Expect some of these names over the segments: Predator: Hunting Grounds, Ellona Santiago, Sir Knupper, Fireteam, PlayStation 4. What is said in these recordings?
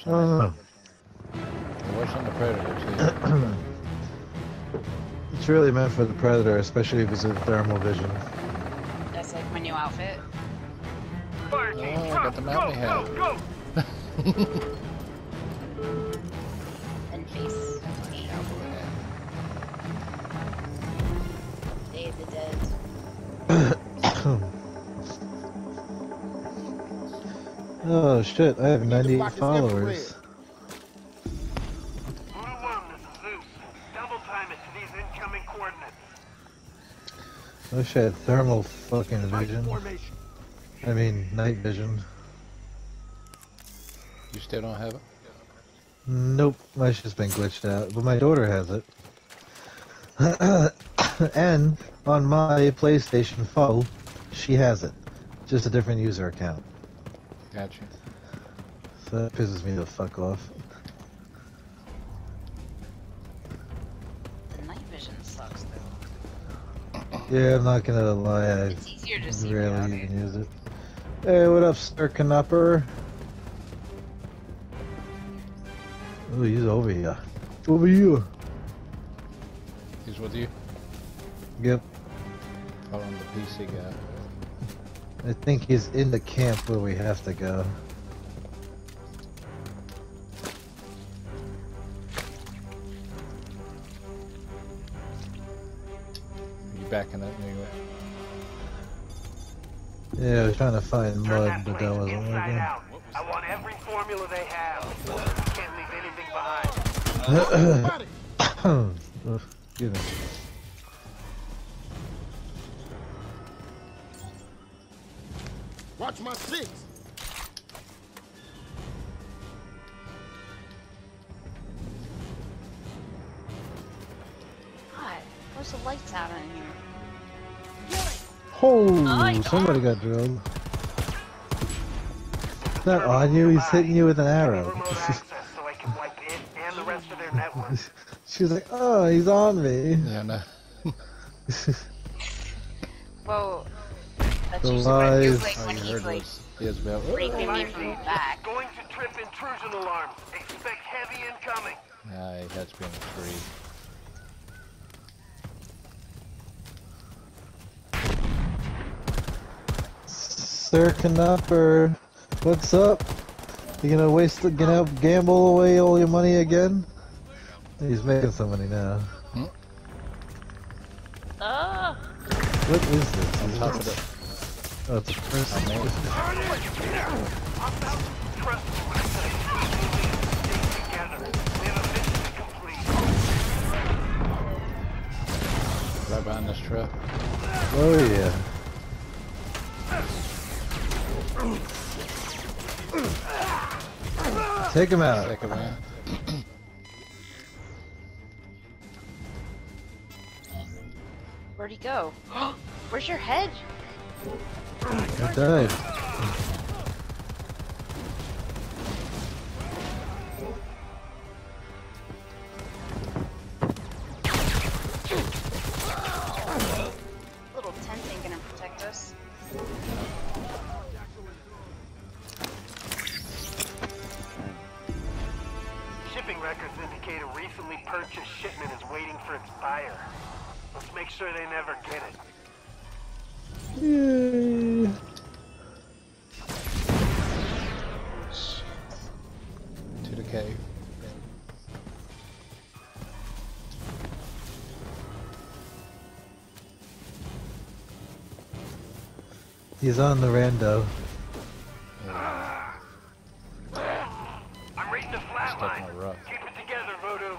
It works on the Predator, too. It's really meant for the Predator, especially if it's in thermal vision. That's like my new outfit. Fire team, oh, I got the mountain hat. Go, go, go! And face. Day of the Dead. Oh shit, I have 98 followers. Oh shit, thermal fucking vision. I mean, night vision. You still don't have it? Nope, my shit's been glitched out, but my daughter has it. And on my PlayStation 4, she has it. Just a different user account. Gotcha. So that pisses me the fuck off. Night vision sucks though. Yeah, I'm not gonna lie, it's easier to see rarely even use it. Hey, what up, Sir Knupper? Ooh, he's over here. Over you. He's with you? Yep. Oh, I'm the PC guy. I think he's in the camp where we have to go. Are you backing up anyway? Yeah, I was trying to find mud, but that wasn't working. I want every formula they have. Can't leave anything behind. Oh, excuse me. Watch my six. God, where's the lights out in here? Oh, somebody got drilled. It's not on you, he's hitting you with an arrow. She's like, oh, he's on me. Yeah, no. Whoa. The lies. Like when he's like, breaking me from the back. Going to trip intrusion alarm. Expect heavy incoming. Nah, he has been free. Sir Knupper, what's up? You gonna waste the, gonna gamble away all your money again? He's making some money now. Hmm? What is this? On top of the... Oh, it's a person. Right behind this truck. Oh, yeah. Take him out. Take him out. Where'd he go? Where's your head? I died. Little tent ain't gonna protect us. Shipping records indicate a recently purchased shipment is waiting for its buyer. Let's make sure they never get it. Yay. To the cave. He's on the rando. I'm reading the flatline. Keep it together, Voodoo.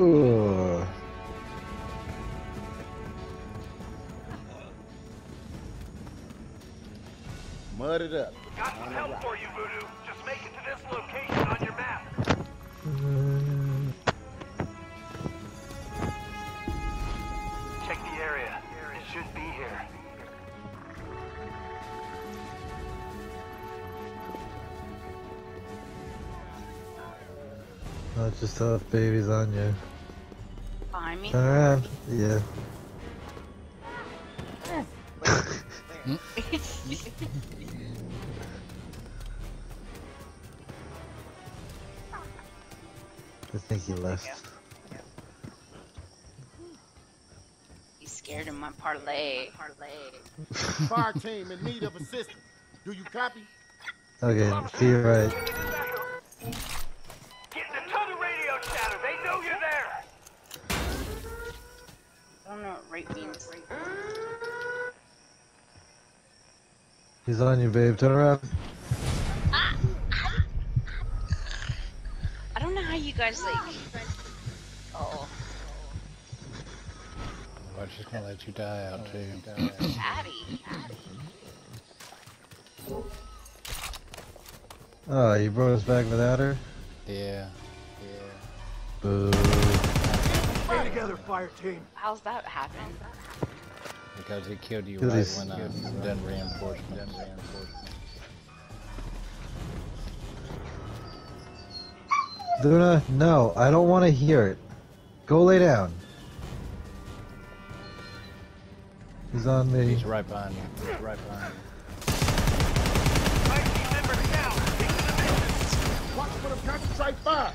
Ooh. Mud it up. Got some help for you, Voodoo. Just make it to this location on your map. Check the area. It should be here. I just have babies on you. By me? Yeah. I think he left. Yeah. He's scared of my parlay. Fire team in need of assistance. Do you copy? Okay, see you right. Get the tunnel radio chatter. They know you're there. I don't know what rape means. He's on you, babe. Turn around. I don't know how you guys like. Oh. I'm just gonna let you die out too. Daddy. Oh, you brought us back without her? Yeah. Yeah. Boo. Stay together, fire team. How's that happen? Because he killed you right when I've done reinforcement. Luna, no, I don't want to hear it. Go lay down. He's on me. He's right behind you. Watch for the concentrate fire!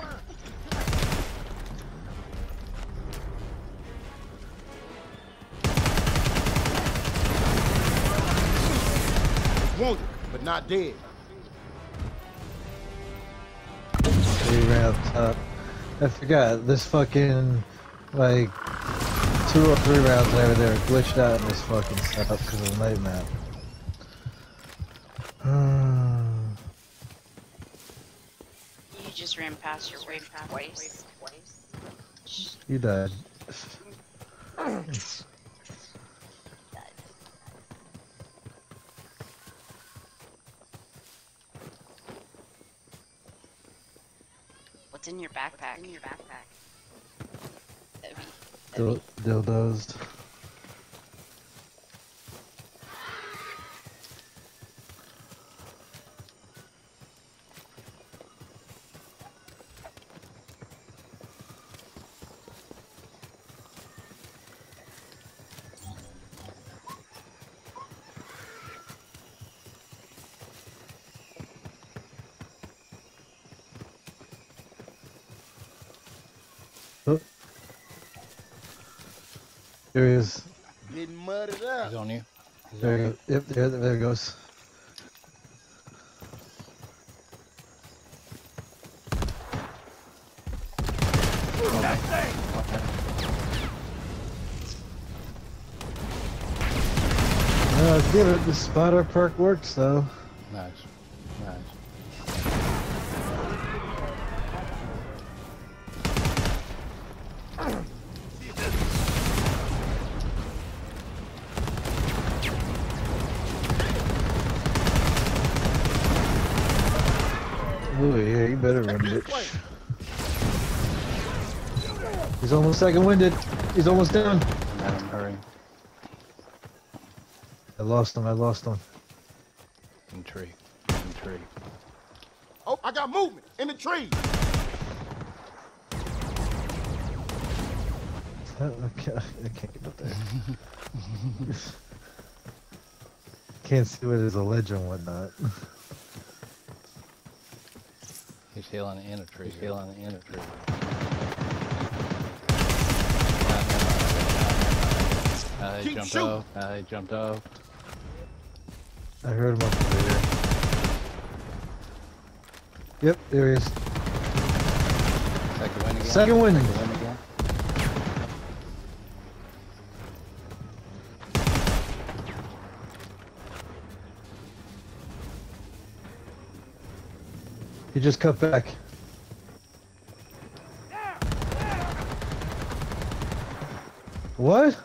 Wounded, but not dead. He ran up top. I forgot, this fucking, like, 2 or 3 rounds over there glitched out in this fucking setup because of the night map. You just ran past your way twice. You died. It's in your backpack. Dildos. There he is. Getting mudded up. He's on you. There, yep, there it goes. That thing. I'll give it. The spotter perk works though. Nice. He's almost second-winded. He's almost down. Hurry. I lost him. In tree. Oh, I got movement in the tree. I can't get up there. Can't see where there's a ledge and whatnot. He's healing in a tree. I jumped off. I heard him up over here. Yep, there he is. Second win again. He just cut back. What?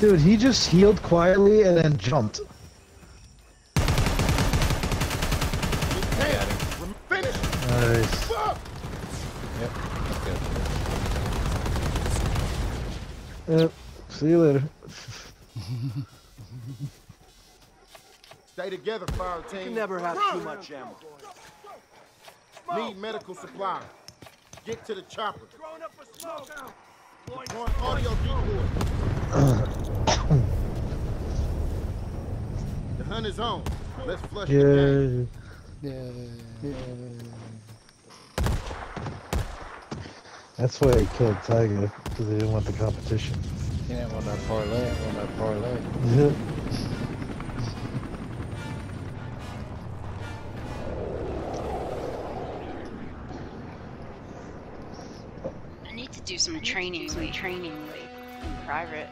Dude, he just healed quietly and then jumped. Nice. Yep, that's good. Yep, see you later. Stay together, fire team. You never have too much ammo. Need medical supply. Get to the chopper. Throwing up a smoke out. Deploying audio decoy. The hunt is on. Let's flush the game. Yeah. That's why he killed Tiger, because he didn't want the competition. He didn't want that parlay. He wanted that parlay. Yeah. Do some training in private.